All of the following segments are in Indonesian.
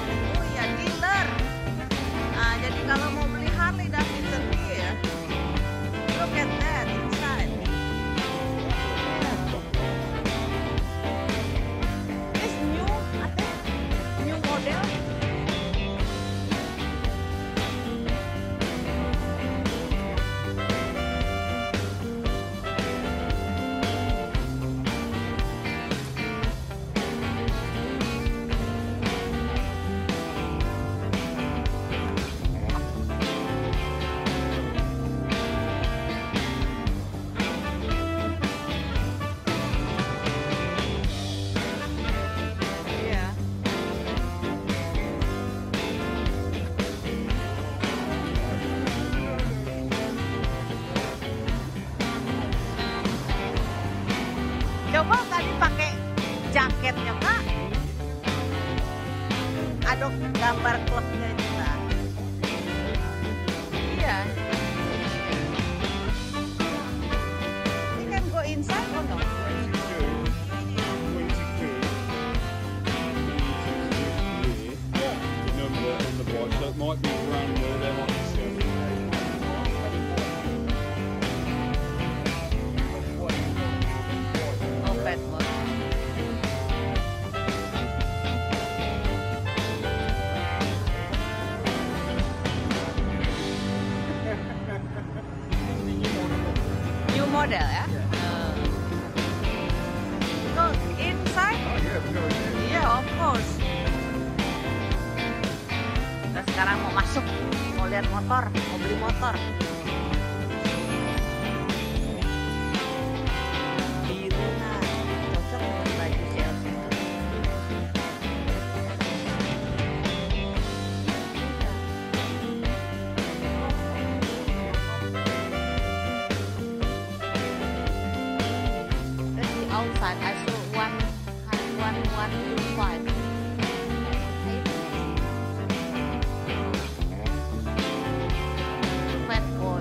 aku ya dealer. Nah, jadi kalau mau beli hati dan dealer ya. Look at that inside. This new, I think, new model. Coba tadi pakai jaketnya Kak, ada gambar klubnya juga. Iya. You can go inside or no? Model ya. Go inside. Yeah, of course. Nah, sekarang mau masuk, mau lihat motor, mau beli motor. Biru nah, cocok untuk baju sales itu. Outside, I saw 125. Fat boy.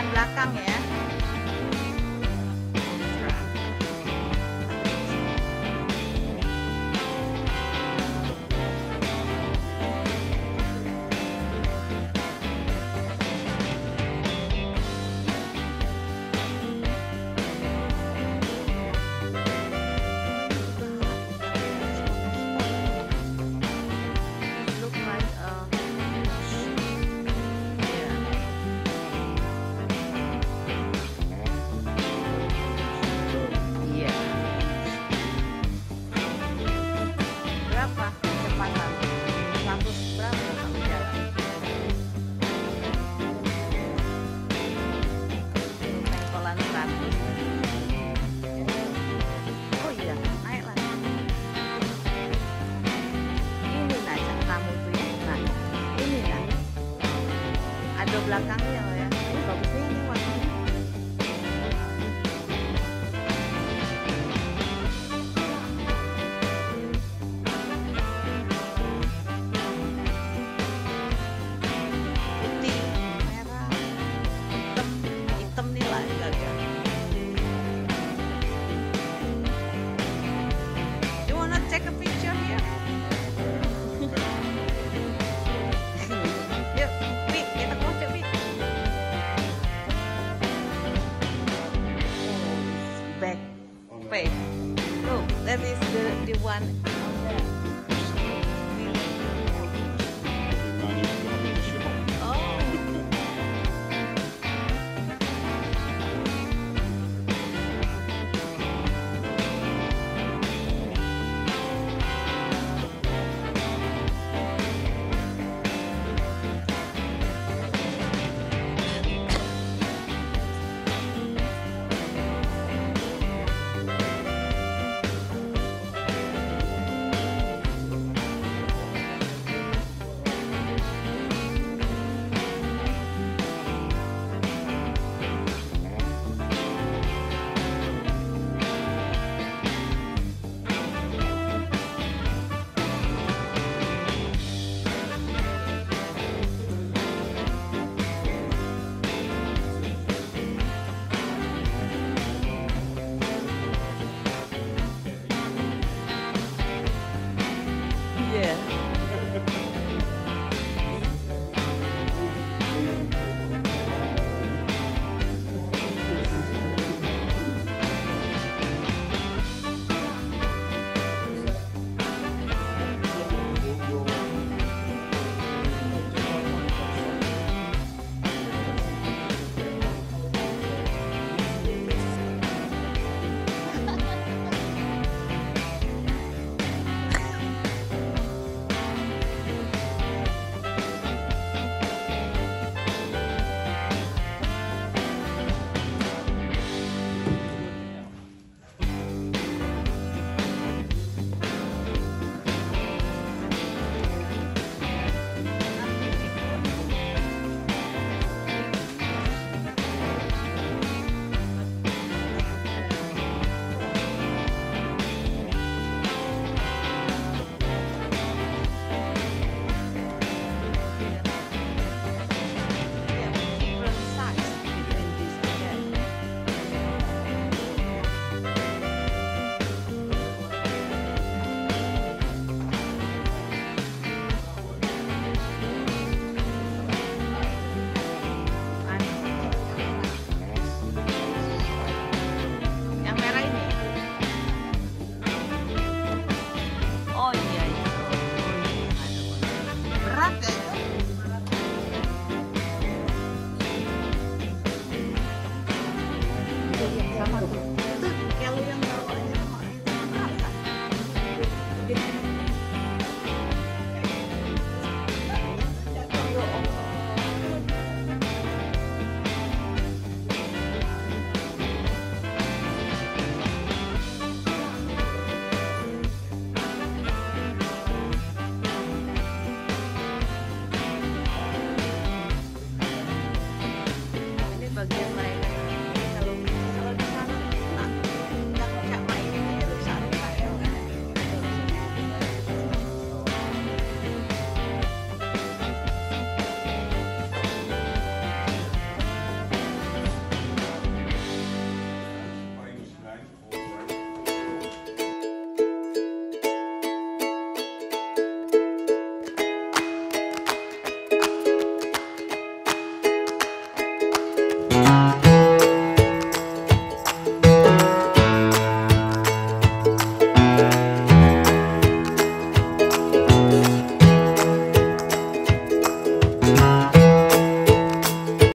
lengan belakang ya. Belakangnya loh ya, ini bagus nih, ini warnanya putih, merah, hitam, hitam nih lah kalian. You wanna take a picture here? Look, that is the one.